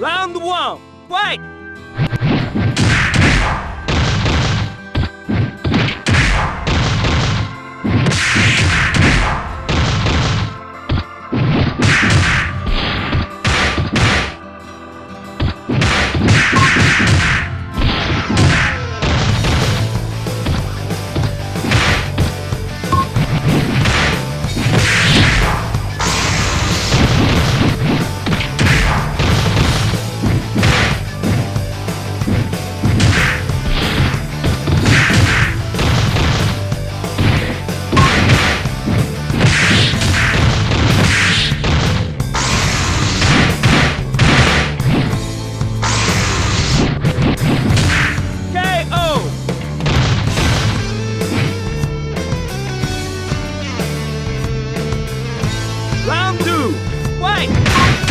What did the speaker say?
Round one, fight! Round two, fight!